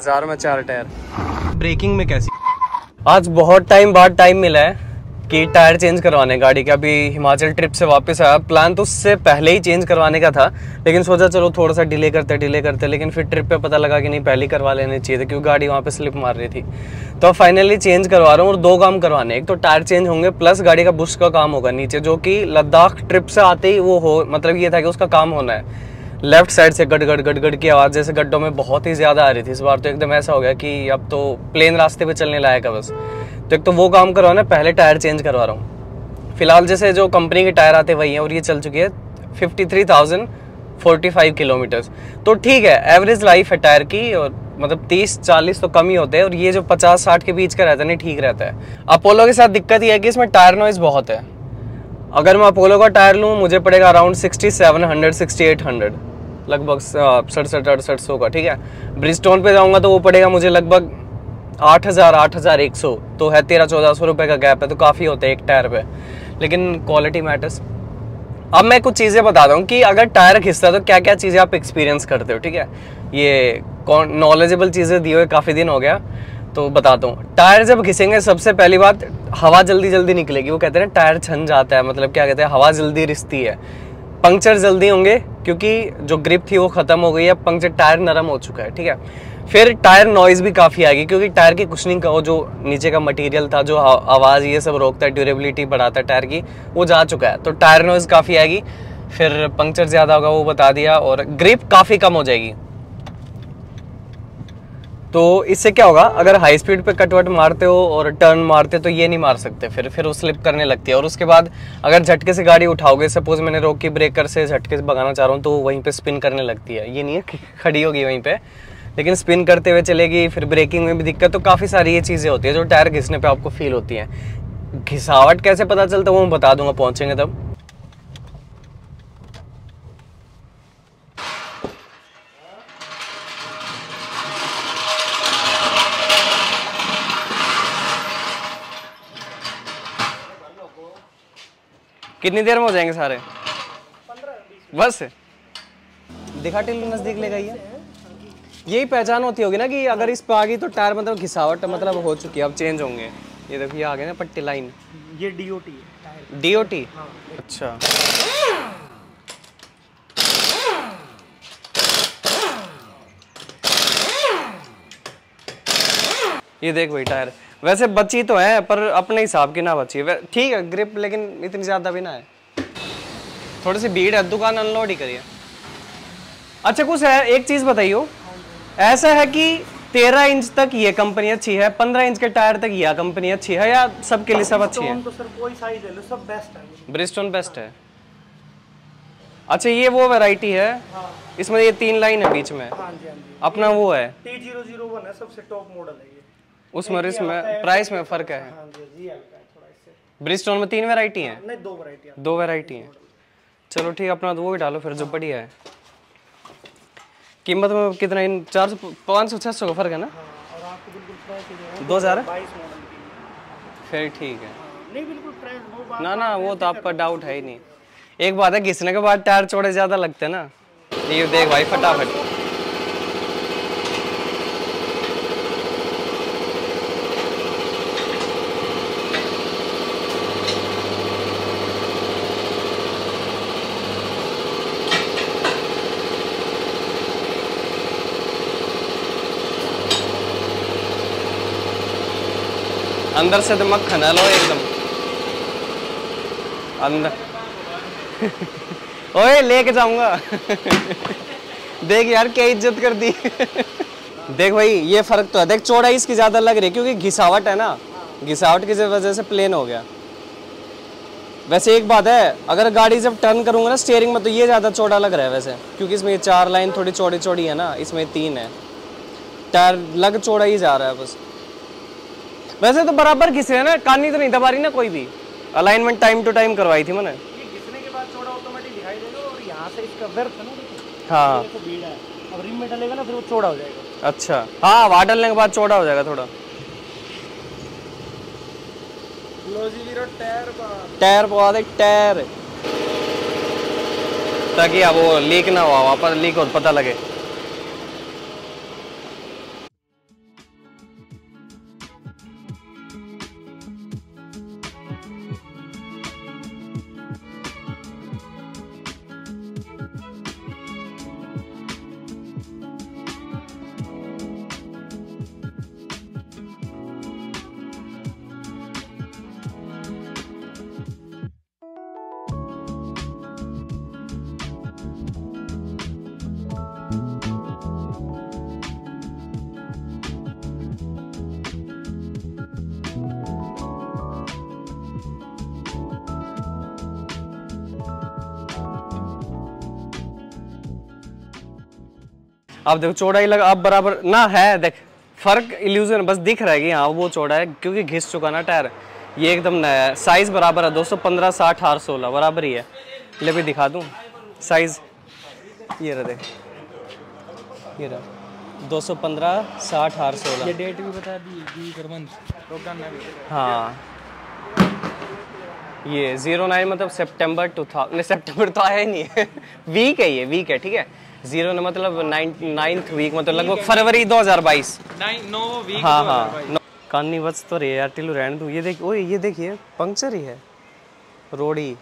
1000 में 4 tyre. Breaking में कैसी? आज बहुत टाइम बाद टाइम मिला है कि टायर चेंज करवाने गाड़ी का। अभी हिमाचल ट्रिप से वापस आया, प्लान तो उससे पहले ही चेंज करवाने का था, लेकिन सोचा चलो थोड़ा सा डिले करते, लेकिन फिर ट्रिप पे पता लगा कि नहीं पहले करवा लेने चाहिए थे क्योंकि गाड़ी वहाँ पे स्लिप मार रही थी। तो फाइनली चेंज करवा रहा हूँ और दो काम करवाने, एक तो टायर चेंज होंगे प्लस गाड़ी का बुश का काम होगा नीचे, जो कि लद्दाख ट्रिप से आते ही वो हो, मतलब ये था कि उसका काम होना है। लेफ्ट साइड से गड़ गड़ गड़ गड़ की आवाज़ जैसे गड्ढों में बहुत ही ज़्यादा आ रही थी इस बार, तो एकदम ऐसा हो गया कि अब तो प्लेन रास्ते पे चलने लायक है बस। तो एक तो वो काम करवाना, पहले टायर चेंज करवा रहा हूँ। फिलहाल जैसे जो कंपनी के टायर आते वही हैं और ये चल चुकी है 53,045 किलोमीटर्स, तो ठीक है, एवरेज लाइफ है टायर की, और मतलब 30-40 तो कम ही होते हैं, और ये जो 50-60 के बीच का रहता है नहीं ठीक रहता है। अपोलो के साथ दिक्कत यह है कि इसमें टायर नॉइज़ बहुत है। अगर मैं अपोलो का टायर लूँ मुझे पड़ेगा अराउंड 6700-6800 लगभग 6700-6800 का, ठीक है। ब्रिजस्टोन पे जाऊँगा तो वो पड़ेगा मुझे लगभग 8000-8100, तो है 1300-1400 रुपये का गैप है, तो काफ़ी होता है एक टायर पे, लेकिन क्वालिटी मैटर्स। अब मैं कुछ चीज़ें बता दूँ कि अगर टायर घिसता है तो क्या क्या चीज़ें आप एक्सपीरियंस करते हो, ठीक है। ये नॉलेजेबल चीज़ें दी हुई, काफ़ी दिन हो गया, तो बताता हूँ। टायर जब घिसेंगे सबसे पहली बात हवा जल्दी जल्दी निकलेगी, वो कहते हैं टायर छन जाता है, मतलब क्या कहते हैं हवा जल्दी रिसती है। पंक्चर जल्दी होंगे क्योंकि जो ग्रिप थी वो ख़त्म हो गई है, पंक्चर टायर नरम हो चुका है, ठीक है। फिर टायर नॉइज़ भी काफ़ी आएगी क्योंकि टायर की कुशनिंग का वो जो नीचे का मटेरियल था जो आवाज़ ये सब रोकता है, ड्यूरेबिलिटी बढ़ाता है टायर की, वो जा चुका है, तो टायर नॉइज़ काफ़ी आएगी। फिर पंक्चर ज़्यादा होगा वो बता दिया, और ग्रिप काफ़ी कम हो जाएगी। तो इससे क्या होगा, अगर हाई स्पीड पे कटवट मारते हो और टर्न मारते हो तो ये नहीं मार सकते, फिर वो स्लिप करने लगती है। और उसके बाद अगर झटके से गाड़ी उठाओगे, सपोज मैंने रोक की ब्रेकर से झटके से भगाना चाह रहा हूँ तो वहीं पे स्पिन करने लगती है। ये नहीं है कि खड़ी होगी वहीं पे, लेकिन स्पिन करते हुए चलेगी। फिर ब्रेकिंग में भी दिक्कत, तो काफ़ी सारी ये चीज़ें होती है जो टायर घिसने पर आपको फील होती हैं। घिसावट कैसे पता चलता है वो मैं बता दूँगा पहुँचेंगे तब। कितनी देर में हो जाएंगे सारे? 15-20 बस। दिखा टिल्लू नज़दीक ले गई है, यही पहचान होती होगी ना कि अगर इस पर आ गई तो टायर मतलब घिसावट मतलब हो चुकी है, अब चेंज होंगे। ये देखो ये आ गए ना पट्टी लाइन, ये DOT है। DOT हाँ। अच्छा ये देख भाई टायर वैसे बची तो है पर अपने हिसाब की ना बची, ठीक है ग्रिप, लेकिन इतनी ज़्यादा भी ना है, थोड़ी सी भीड़ है, दुकान अनलोड ही करिए। अच्छा कुछ है, एक चीज़ बताइयो, ऐसा है कि 13 इंच तक ये कंपनी अच्छी है, 15 इंच के टायर तक यह कंपनी अच्छी है, या सबके लिए सब अच्छी है? तो सर कोई साइज ले लो सब बेस्ट है, ब्रिजस्टोन बेस्ट है। अच्छा ये वो वैरायटी है हाँ। इसमें ये 3 लाइन है बीच में हाँ जी, हाँ जी। अपना वो है T001 है, सबसे टॉप मॉडल है। उसमें इसमें प्राइस में फर्क है, ब्रिजस्टोन में 3 वैरायटी हैं नहीं 2 वैरायटी हैं। चलो ठीक है अपना वो भी डालो फिर जो बढ़िया है। कीमत में कितना इन 400-500-600 का फर्क है ना, 2000 फिर ठीक है ना ना वो तो आपका डाउट है ही नहीं। एक बात है घिसने के बाद टायर चौड़े ज़्यादा लगते हैं ना। ये देख भाई फटाफट अंदर से तो मक्खन है लो एकदम अंदर ओए लेके जाऊंगा देख यार क्या इज्जत कर दी देख भाई ये फर्क तो है, देख चौड़ाई इसकी ज्यादा लग रही है क्योंकि घिसावट है ना, घिसावट की वजह से प्लेन हो गया। वैसे एक बात है, अगर गाड़ी जब टर्न करूंगा ना स्टीयरिंग में तो ये ज्यादा चौड़ा लग रहा है वैसे, क्योंकि इसमें 4 लाइन थोड़ी चौड़ी चौड़ी है ना, इसमें 3 है, टायर लग चौड़ा ही जा रहा है बस। वैसे तो बराबर घिसे है ना, कानी तो नहीं दबा रही ना कोई भी, अलाइनमेंट टाइम टू टाइम करवाई थी मैंने। ये घिसने के बाद चौड़ा ऑटोमेटिक दिखाई देगा और यहाँ से इसका वर्थ है ना हाँ तो भीड़ है, अब रिम में डलेगा ना फिर वो चौड़ा हो जाएगा। अच्छा हाँ वहाँ डलने के बाद चौड़ा हो जाएगा थोड़ा। टायर पवा दे टायर ताकि अब वो लीक ना हुआ, वापस लीक हो पता लगे। आप देखो चौड़ाई लगा आप बराबर ना है, देख फर्क इल्यूजन बस दिख रहा है कि हाँ वो चौड़ा है क्योंकि घिस चुका ना टायर। ये एकदम नया है, साइज़ बराबर है 215/60 R16 बराबर ही है। ले भी दिखा दूँ साइज़, ये रहा देख, ये रहा 215/60 R16। डेट भी बता दी, हाँ ये 09 मतलब सितंबर 2000 सितंबर तो आया ही नहीं है, वीक है ये, वीक है ठीक है। 09 मतलब 9th वीक मतलब लगभग फरवरी 2022। हाँ हाँ कानी बच तो रही यार, टिलू रहने दूँ। ये देख ओ ये देखिए पंक्चर ही है, रोड़ी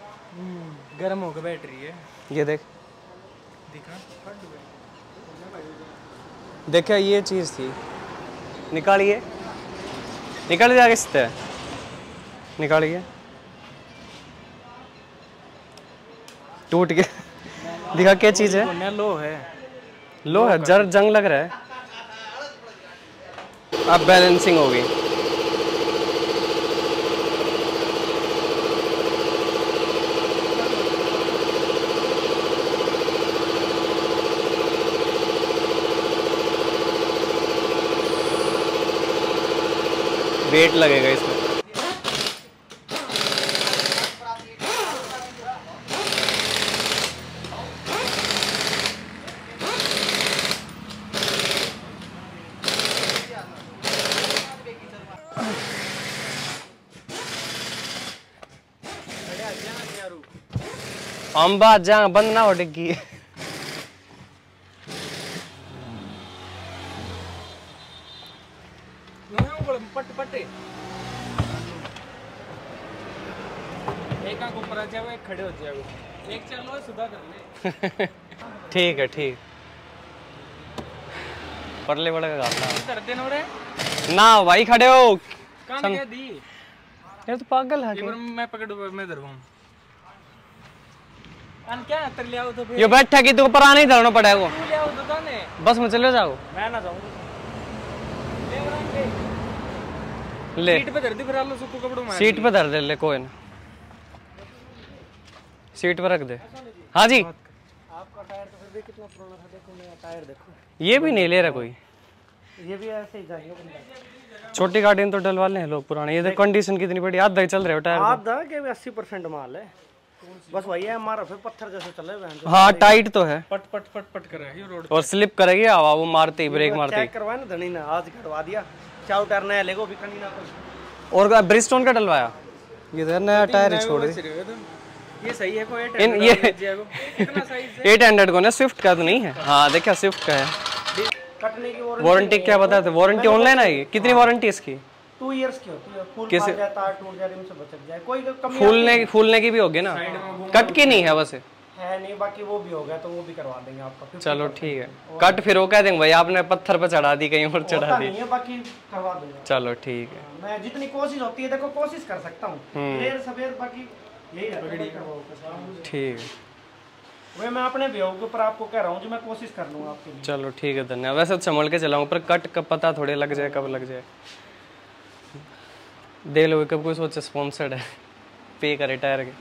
गर्म होकर बैठ रही है। ये देख देखा ये चीज़ थी, निकालिए निकाल जाएगा इससे, निकालिए टूट गया। दिखा क्या चीज है, लो है जर जंग लग रहा है। अब बैलेंसिंग होगी, वेट लगेगा इसमें। अम्बा जहाँ बंद ना हो डिग्गी। खड़े हो जाओ, एक चलो सुधा कर ले। ठीक है ठीक, परले बड़ा का ना भाई खड़े हो दी। यार तो पागल है, मैं पकड़ूं मैं धरूं क्या तो ये बैठा की तो परा नहीं धरना पड़ा है वो तो बस में चले जाओ। मैं ना ले सीट पे धर दे, फिर सुको कपड़ों में सीट पे धर दे, ले कोई ना सीट पे रख दे। हाँ जी आपका टायर तो फिर भी कितना पुराना था, देखो मेरा टायर देखो। ये भी नहीं ले रहा कोई, ये भी ऐसे ही जाएगा। छोटी गाड़ियां तो डलवा ले लोग पुराने, ये देख कंडीशन कितनी बड़ी। आधा ही चल रहे हो टायर, आधा के 80% माल है बस, वही है हमारा। फिर पत्थर जैसे चले हुए हैं। हाँ टाइट तो है, पट पट पट पट कर रही है रोड और स्लिप करेगी हवा, वो मारते ही ब्रेक मारते ही। चेक करवाया ना धनी ने, आज करवा दिया। चारों टायर नया लेगो भी कहीं ना कुछ और ब्रिजस्टोन का डलवाया। ये देखो नया टायर छोड़ रहे, ये सही है कोई 800 को ना, स्विफ्ट का तो नहीं है। हाँ देखा स्विफ्ट का है। कटने की वारंटी क्या बताते, वारंटी ऑनलाइन आएगी। कितनी वारंटी इसकी? 2 इयर्स की होती है। फूल किसे तार टूट जाए इनसे बचत जाए, कोई कमी फूलने की भी होगी ना, कट की नहीं है बस है नहीं। बाकी वो भी हो गया तो वो भी करवा देंगे आपका। चलो ठीक है, कट फिर वो कह देंगे भाई आपने पत्थर पे चढ़ा दी, कहीं और चढ़ा दी, बाकी करवा दूंगा। चलो ठीक है, मैं जितनी कोशिश होती है देखो कोशिश कर सकता हूँ, देर सवेर बाकी यही ठीक है। वह मैं अपने बेवकूफ के ऊपर आपको कह रहा हूँ जो मैं कोशिश कर लूँगा आपके लिए। चलो ठीक है धन्यवाद। वैसे संभल के चलाऊँ पर कट का पता थोड़े लग जाए कब लग जाए। दे लो कब कोई सोचे स्पॉन्सर्ड है, पे करे टायर के।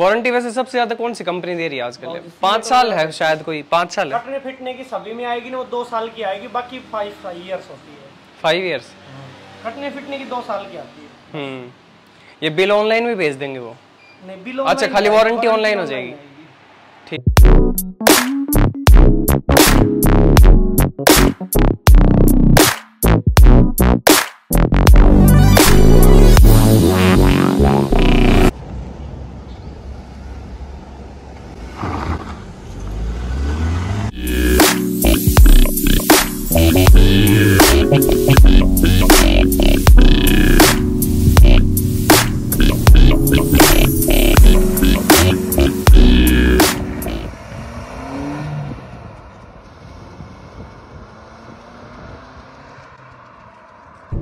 वारंटी वैसे सबसे ज्यादा कौन सी कंपनी दे रही है आजकल? 5 साल है शायद, कोई 5 साल है। कटने फिटने की सभी में आएगी ना, वो 2 साल की आएगी, बाकी 5 इयर्स होती है। 5 इयर्स कटने फिटने की 2 साल की आती है। ये बिल ऑनलाइन भी भेज देंगे वो? नहीं बिल अच्छा, खाली वारंटी ऑनलाइन हो जाएगी। ठीक।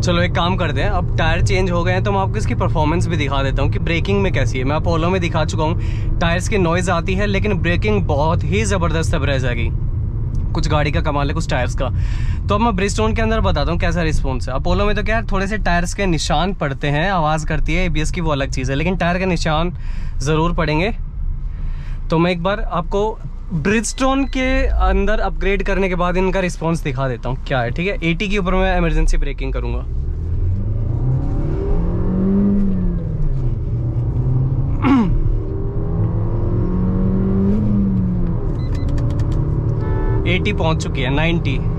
चलो एक काम करते हैं, अब टायर चेंज हो गए हैं तो मैं आपको इसकी परफॉर्मेंस भी दिखा देता हूँ कि ब्रेकिंग में कैसी है। मैं अपोलो में दिखा चुका हूँ, टायर्स की नॉइज़ आती है लेकिन ब्रेकिंग बहुत ही ज़बरदस्त रह जाएगी। कुछ गाड़ी का कमाल है कुछ टायर्स का। तो अब मैं ब्रिजस्टोन के अंदर बताता हूँ कैसा रिस्पॉन्स है। अपोलो में तो क्या है, थोड़े से टायर्स के निशान पड़ते हैं, आवाज़ करती है, ABS की वो अलग चीज़ है, लेकिन टायर के निशान ज़रूर पड़ेंगे। तो मैं एक बार आपको ब्रिजस्टोन के अंदर अपग्रेड करने के बाद इनका रिस्पॉन्स दिखा देता हूँ क्या है, ठीक है। 80 के ऊपर मैं इमरजेंसी ब्रेकिंग करूँगा। एटी पहुंच चुकी है, 90।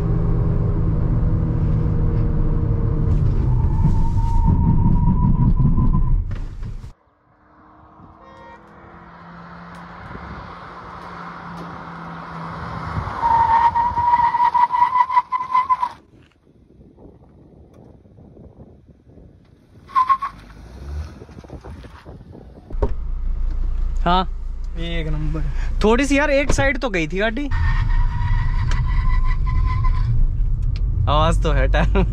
हाँ एक नंबर। थोड़ी सी यार एक साइड तो गई थी गाड़ी। आवाज तो है टायर में।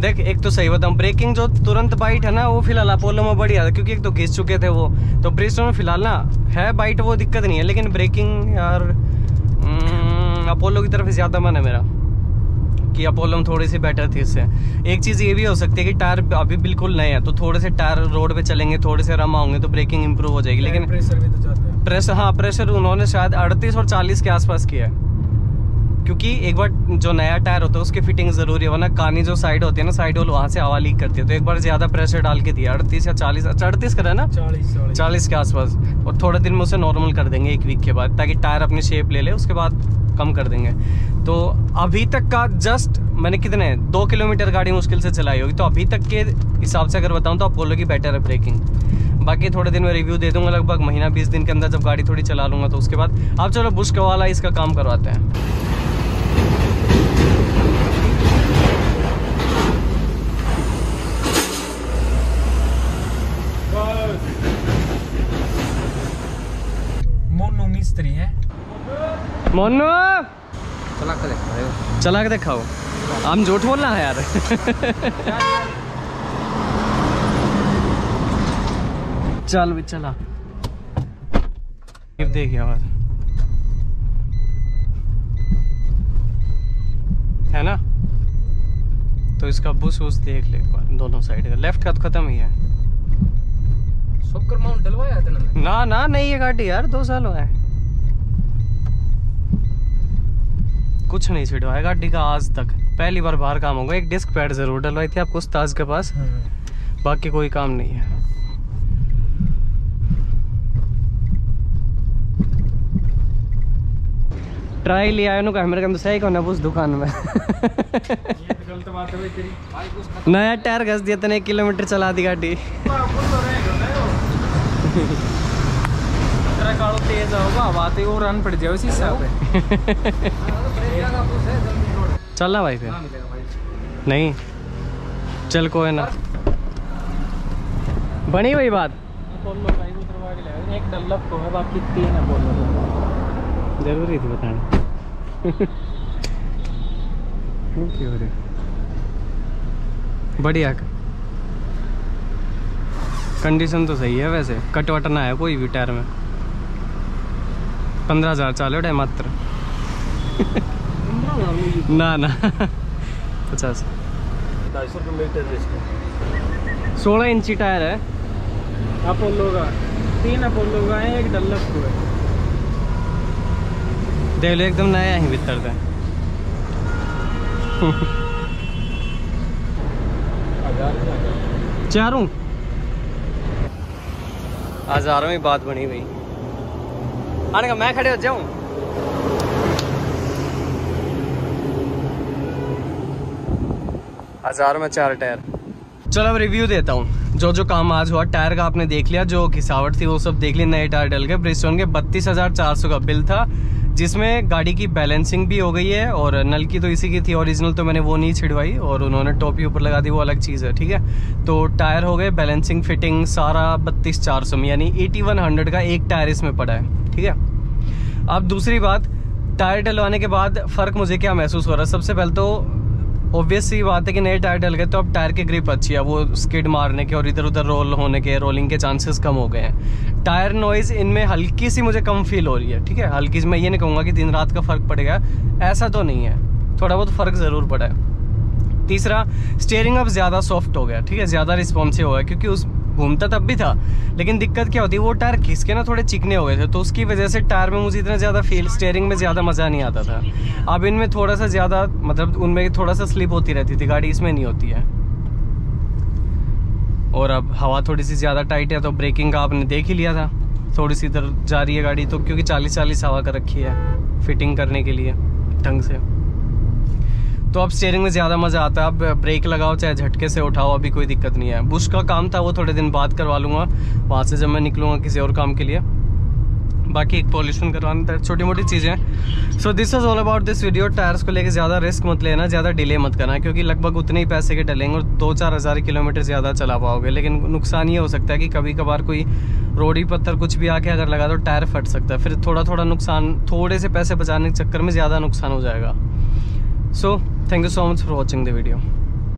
देख एक तो सही बताऊं, ब्रेकिंग जो तुरंत बाइट है ना वो फिलहाल अपोलो में बढ़िया था, क्योंकि एक तो घिस चुके थे वो, तो ब्रिजस्टोन में फिलहाल ना है बाइट, वो दिक्कत नहीं है। लेकिन ब्रेकिंग यार अपोलो की तरफ ज़्यादा मन है मेरा कि अपोलो में थोड़ी सी बेटर थी इससे। एक चीज़ ये भी हो सकती है कि टायर अभी बिल्कुल नए हैं, तो थोड़े से टायर रोड पे चलेंगे, थोड़े से रम होंगे तो ब्रेकिंग इंप्रूव हो जाएगी। लेकिन प्रेशर भी तो जाता है। प्रेशर, हाँ प्रेशर उन्होंने शायद 38 और 40 के आसपास किया है, क्योंकि एक बार जो नया टायर होता है उसकी फिटिंग ज़रूरी है, वरना कानी जो साइड होती है ना साइड होल, वहाँ से हवा लीक करती है। तो एक बार ज़्यादा प्रेशर डाल के दिया, 38 या 40 करा ना, 40 के आसपास। और थोड़े दिन में उसे नॉर्मल कर देंगे, एक वीक के बाद, ताकि टायर अपनी शेप ले ले, उसके बाद कम कर देंगे। तो अभी तक का जस्ट मैंने कितने 2 किलोमीटर गाड़ी मुश्किल से चलाई होगी, तो अभी तक के हिसाब से अगर बताऊँ तो अपोलो की बेटर है ब्रेकिंग। बाकी थोड़े दिन में रिव्यू दे दूँगा, लगभग महीना 20 दिन के अंदर जब गाड़ी थोड़ी चला लूँगा तो उसके बाद। अब चलो बुश का वाला इसका काम करवाते हैं। मोनू चला के दिखाओ, हम झूठ बोलना है यार। चल भी चला देखिए यार, है ना। तो इसका बुश वुश देख ले एक बार, दोनों साइड का लेफ्ट का तो खत्म ही है। सुपर माउंट डलवाया था ना? ना ना नहीं, ये गाड़ी यार 2 साल हुआ है, कुछ नहीं छिड़वाया गाड़ी का आज तक। पहली बार बाहर काम होगा। एक डिस्क पैड जरूर डलवाई थी आपको उस्ताद के पास, बाकी कोई काम नहीं है। ट्राई लिया है कैमरे के अंदर, सही को ना उस दुकान में। नया टायर घस दिया तने, 1 किलोमीटर चला दी गाड़ी। तेज होगा रन पड़ जाओ इसी पे। चलना भाई फिर नहीं चल को है ना बनी वही बात। एक डेवलप को है, बाकी 3 है बोलो जरूरी थी बताने। बढ़िया कंडीशन तो सही है, वैसे कट वट ना है कोई भी टायर में। 15,000 चालू है मात्र। ना ना 50 16 इंची टायर है अपोलो का, 3 अपोलो का है, एक डेवलप को है। देख लो एकदम नया है भीतर से। चारों हजारों में बात बनी भाई। आने का मैं खड़े हो जाऊं। हज़ार में 4 टायर। चलो अब रिव्यू देता हूँ। जो काम आज हुआ टायर का आपने देख लिया, जो घिसावट थी वो सब देख ली। नए टायर डल गए, ब्रिजस्टोन के 32,400 का बिल था, जिसमें गाड़ी की बैलेंसिंग भी हो गई है, और नल की तो इसी की थी ओरिजिनल, तो मैंने वो नहीं छिड़वाई, और उन्होंने टोपी ऊपर लगा दी, वो अलग चीज़ है, ठीक है। तो टायर हो गए, बैलेंसिंग, फिटिंग, सारा 32,400 में, यानी 8100 का एक टायर इसमें पड़ा है, ठीक है। अब दूसरी बात, टायर डलवाने के बाद फ़र्क मुझे क्या महसूस हो रहा है। सबसे पहले तो ऑब्वियस सी बात है कि नए टायर डल गए तो अब टायर की ग्रिप अच्छी है, वो स्किड मारने के और इधर उधर रोल होने के, रोलिंग के चांसेस कम हो गए हैं। टायर नॉइज़ इनमें हल्की सी मुझे कम फील हो रही है, ठीक है। हल्की सी, मैं ये नहीं कहूँगा कि दिन रात का फ़र्क पड़ गया, ऐसा तो नहीं है, थोड़ा बहुत फ़र्क ज़रूर पड़ा है। तीसरा, स्टीयरिंग अब ज़्यादा सॉफ्ट हो गया, ठीक है, ज़्यादा रिस्पॉन्सिव हो गया, क्योंकि उस घूमता तब भी था, लेकिन दिक्कत क्या होती है वो टायर खिस के ना थोड़े चिकने हो गए थे, तो उसकी वजह से टायर में मुझे इतना ज़्यादा फील, स्टेयरिंग में ज़्यादा मज़ा नहीं आता था। अब इनमें थोड़ा सा ज़्यादा मतलब उनमें थोड़ा सा स्लिप होती रहती थी गाड़ी, इसमें नहीं होती है। और अब हवा थोड़ी सी ज़्यादा टाइट है तो ब्रेकिंग का आपने देख ही लिया था, थोड़ी सी इधर जा रही है गाड़ी तो, क्योंकि 40-40 हवा कर रखी है फिटिंग करने के लिए ढंग से। तो अब स्टीयरिंग में ज़्यादा मज़ा आता है, अब ब्रेक लगाओ चाहे झटके से उठाओ, अभी कोई दिक्कत नहीं है। बुश का काम था वो थोड़े दिन बाद करवा लूँगा, वहाँ से जब मैं निकलूँगा किसी और काम के लिए, बाकी एक पॉल्यूशन करवाना था, छोटी मोटी चीज़ें। So this was all about this video. Tyres को लेके ज़्यादा रिस्क मत लेना, ज़्यादा डिले मत करना, क्योंकि लगभग उतने ही पैसे के डलेंगे और 2-4 हज़ार किलोमीटर ज़्यादा चला पाओगे। लेकिन नुकसान ये हो सकता है कि कभी कभार कोई रोड़ी पत्थर कुछ भी आके अगर लगा तो टायर फट सकता है, फिर थोड़ा थोड़ा नुकसान, थोड़े से पैसे बचाने के चक्कर में ज़्यादा नुकसान हो जाएगा। So thank you so much for watching the video.